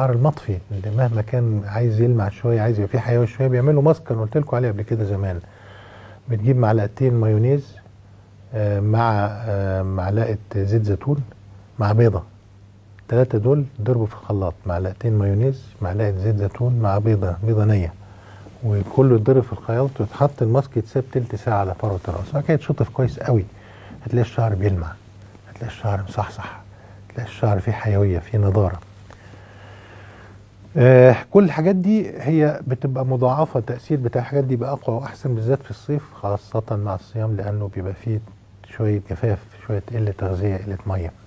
الشعر المطفي اللي مهما كان عايز يلمع شويه، عايز يبقى فيه حيوي شويه، بيعملوا ماسك انا قلت لكم عليه قبل كده زمان. بتجيب معلقتين مايونيز مع معلقه زيت زيتون مع بيضه، الثلاثه دول ضربوا في الخلاط، معلقتين مايونيز معلقه زيت زيتون مع بيضه نيه، وكله يتضرب في الخلاط ويتحط الماسك يتساب تلت ساعه على فروه الراس. اكيد شطف كويس قوي، هتلاقي الشعر بيلمع، هتلاقي الشعر مصحصح، هتلاقي الشعر فيه حيويه، فيه نضاره. كل الحاجات دي هي بتبقى مضاعفه، التاثير بتاع الحاجات دي بقى اقوى واحسن بالذات في الصيف، خاصه مع الصيام لانه بيبقى فيه شويه جفاف، شويه قله تغذيه، قله ميه.